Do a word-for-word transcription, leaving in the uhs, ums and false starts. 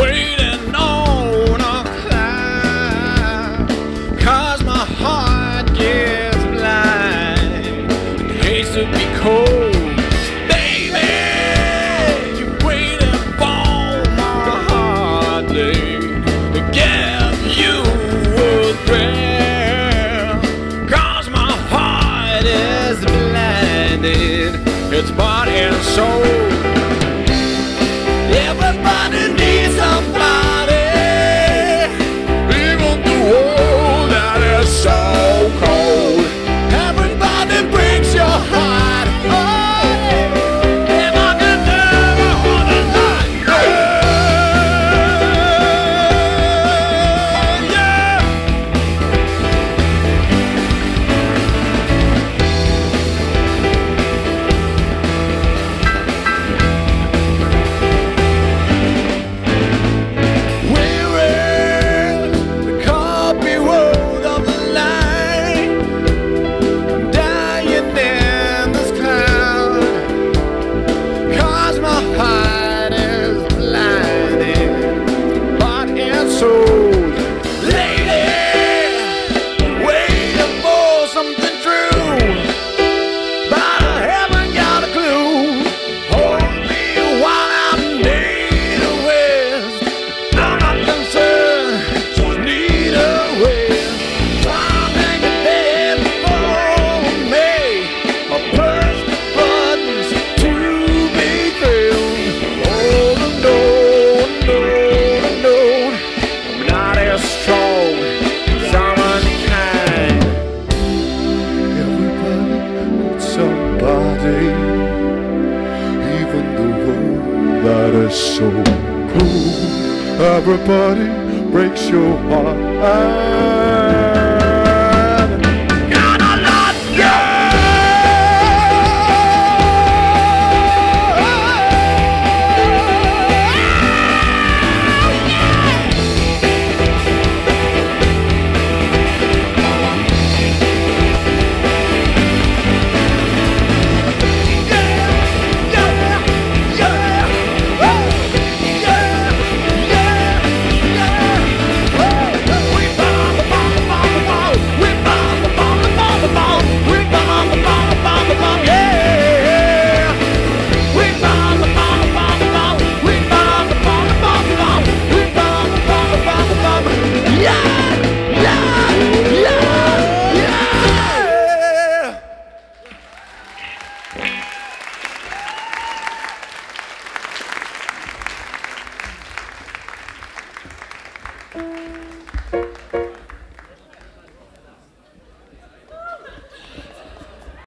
waiting on a cloud, cause my heart gets blind, it hates to be cold. Baby, you're waiting for my heart, baby, to give you a thrill, cause my heart is blinded, it's body and soul. Everybody needs somebody, even the world that is so cold. Everybody breaks your heart, oh, and I can never hold a night. Yeah, yeah. That is so cool. Everybody breaks your heart.